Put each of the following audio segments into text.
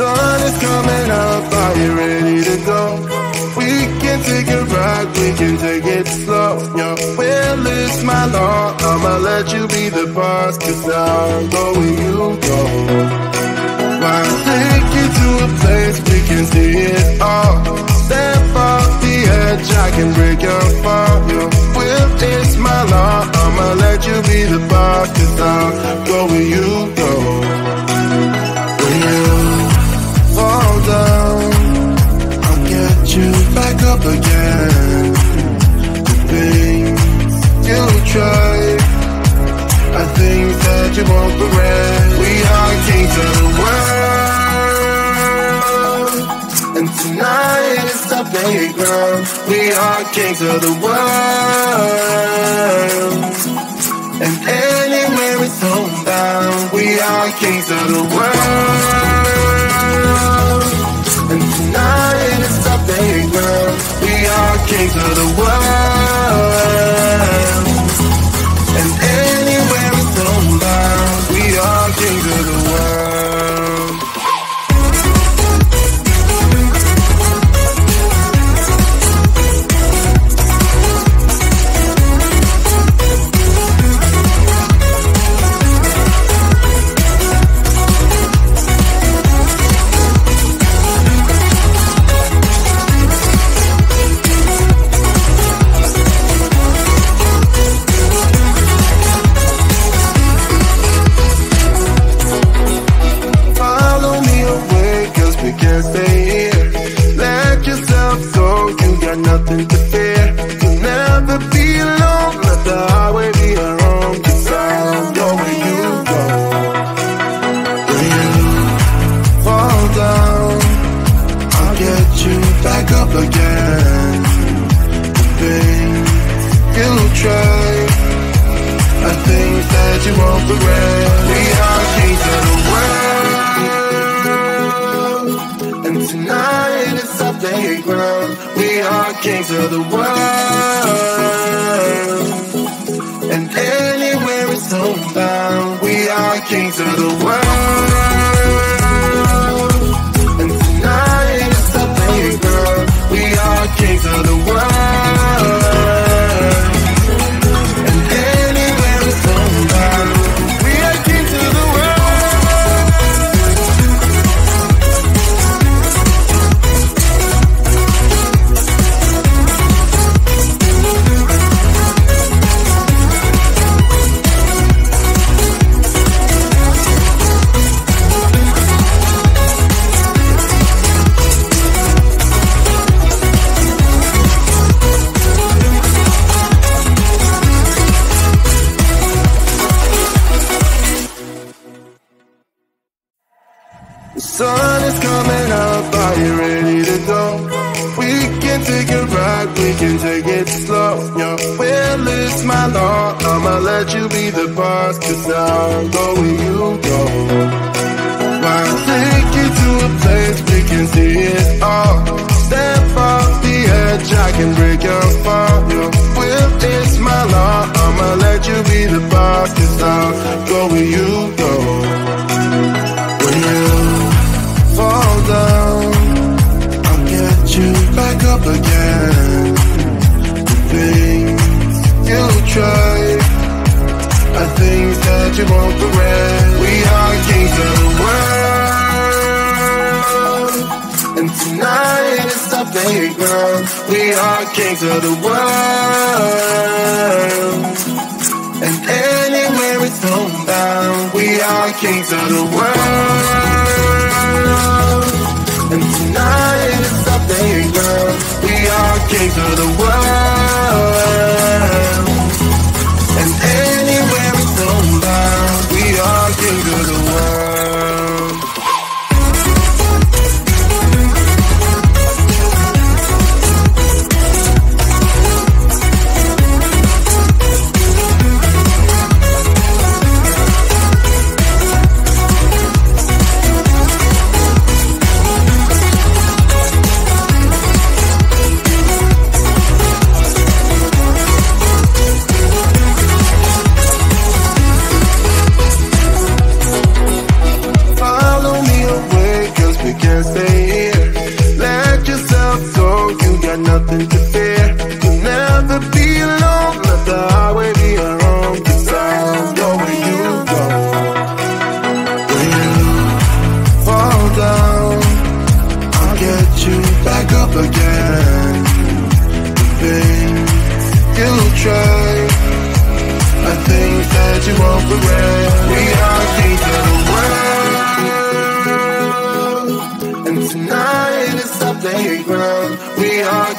sun is coming up, are you ready to go? We can take a ride, we can take it slow. Your will is my law, I'ma let you be the boss, 'cause I'll go where you go. I'll take you to a place we can see it all. Step off the edge, I can break your fall. Your will is my law, I'ma let you be the boss, 'cause I'll go where you go. I'll get you back up again. The things you try, I think that you won't regret. We are kings of the world, and tonight is the playground. We are kings of the world, and anywhere it's homebound. We are kings of the world, and tonight is the playground. We are kings of the world, and anywhere it's homebound. We are kings of the world. Nothing to fear, you'll never be alone. Let the highway be our own, 'cause I'll go where you go. When you fall down, I'll get you back up again. The things you try, I think that you won't regret. We are kings of the world, and tonight is our playground. We are kings of the world, and anywhere it's homebound. We are kings of the world, and tonight is the playground. We are kings of the world, and anywhere it's homebound. We are kings of the world. Sun is coming up, are you ready to go? We can take a ride, we can take it slow. Your will is my law, I'ma let you be the boss, 'cause I'll go where you go. I'll take you to a place we can see it all. Step off the edge, I can break your fall. Your will is my law, I'ma let you be the boss, 'cause I'll go where you go. Fall down, I'll get you back up again. The things you try, I think that you won't regret. We are kings of the world, and tonight is the playground. We are kings of the world, and anywhere it's homebound. We are kings of the world, and tonight is the playground. We are kings of the world, and anywhere it's homebound. We are kings of the world.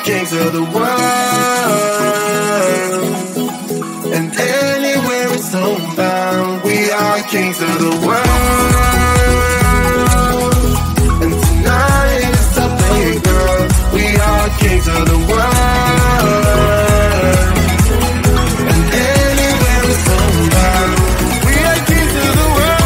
Kings of the world, and anywhere it's homebound. We are kings of the world, and tonight it's a big girl. We are kings of the world, and anywhere it's homebound. We are kings of the world.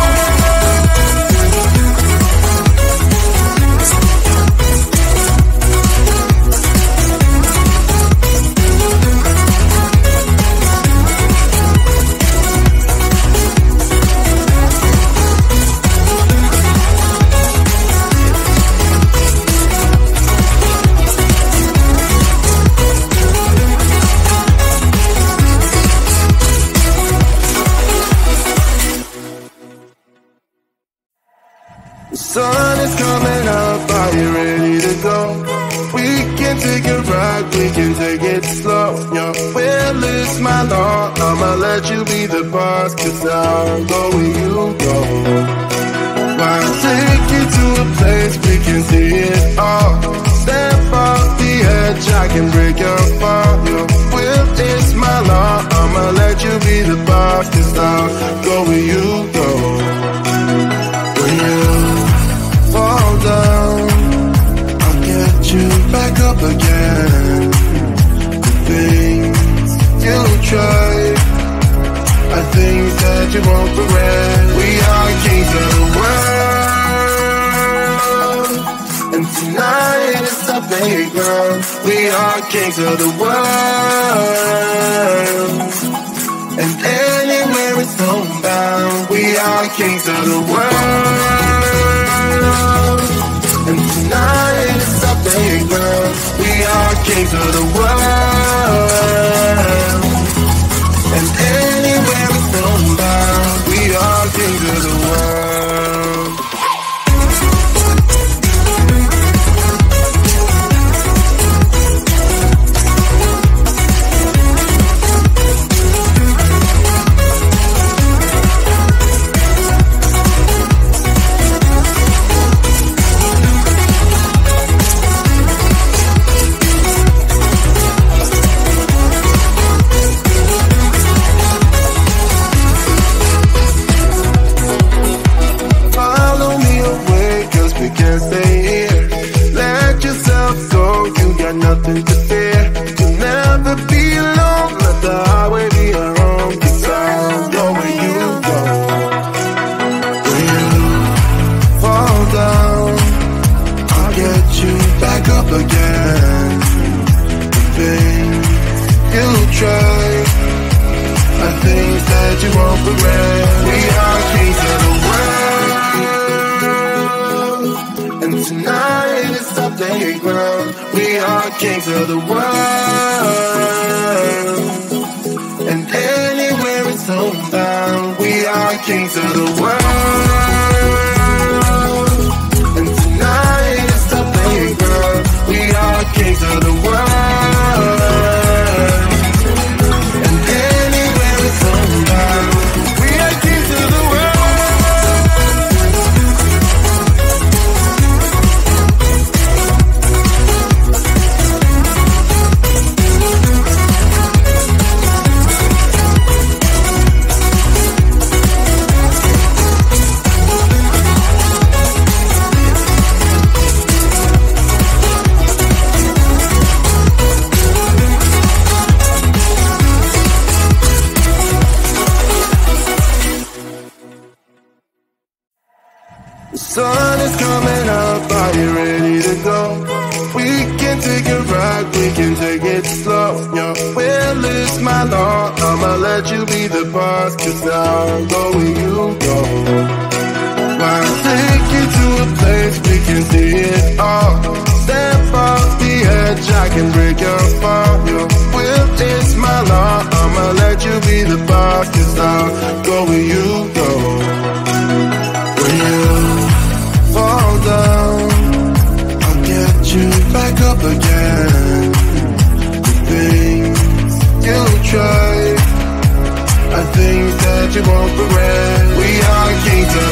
Sun is coming up, are you ready to go? We can take a ride, we can take it slow. Your will is my law, I'ma let you be the boss. Cause I'll go where you go. I'll take you to a place, we can see it all. Step off the edge, I can break your fall. Your will is my law, I'ma let you be the boss. Cause I'll go where you go. When you fall down, I'll get you back up again. The things you tried are things that you won't regret. We are kings of the world, and tonight is the playground. We are kings of the world, and anywhere it's homebound. We are kings of the world. And tonight is our playground. We are kings of the world, and anywhere it's homebound. We are kings of the world. Kings of the world, and anywhere it's homebound. We are kings of the world, and tonight it's the playground. We are kings of the world, and anywhere it's homebound. We are kings of the world. Sun is coming up, are you ready to go? We can take a ride, we can take it slow. Your will is my law, I'ma let you be the boss. Cause I'll go where you go. I'll take you to a place, we can see it all. Step off the edge, I can break your fall. Your will is go where you go. When you fall down, I'll get you back up again. The things you try, I think that you won't regret. We are kings of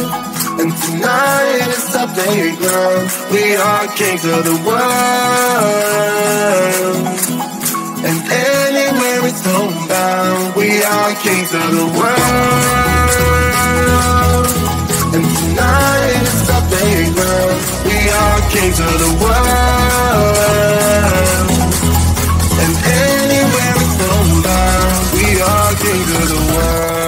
the world, and tonight is something ground. We are kings of the world, and anywhere it's homebound. We are kings of the world, and tonight is our playground. We are kings of the world, and anywhere it's homebound. We are kings of the world.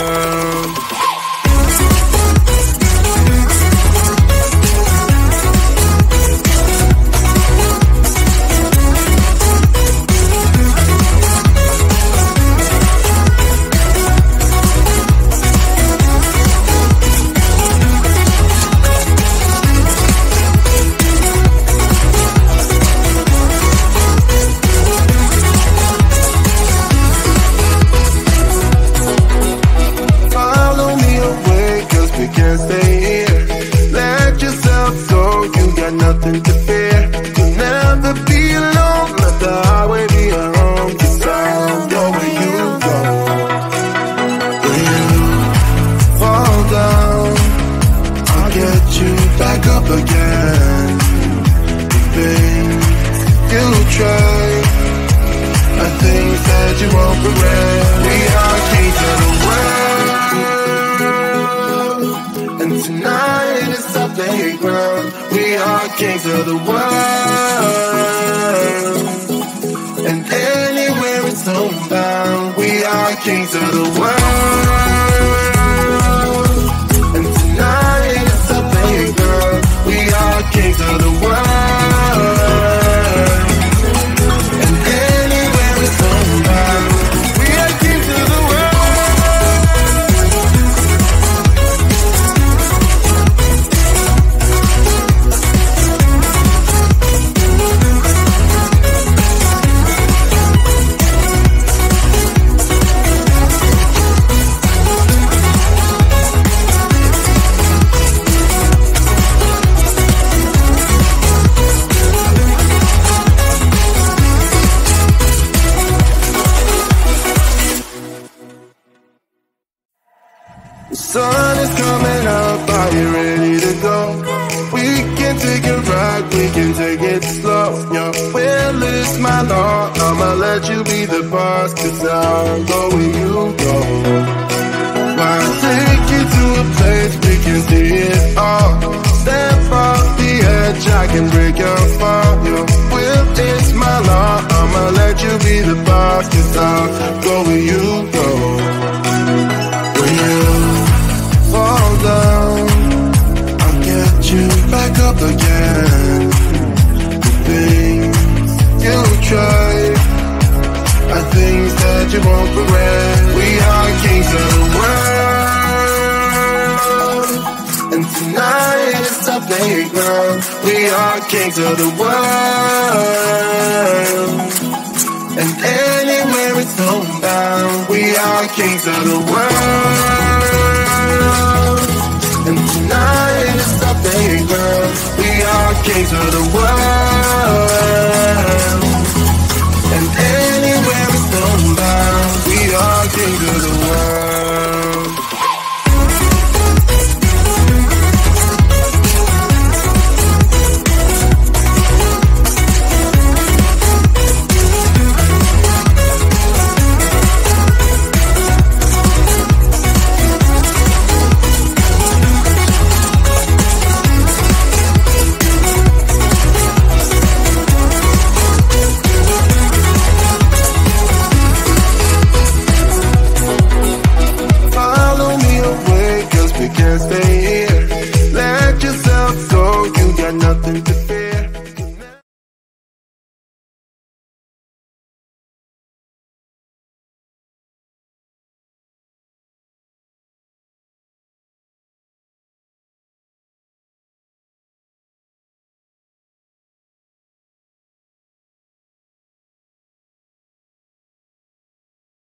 Kings of the world,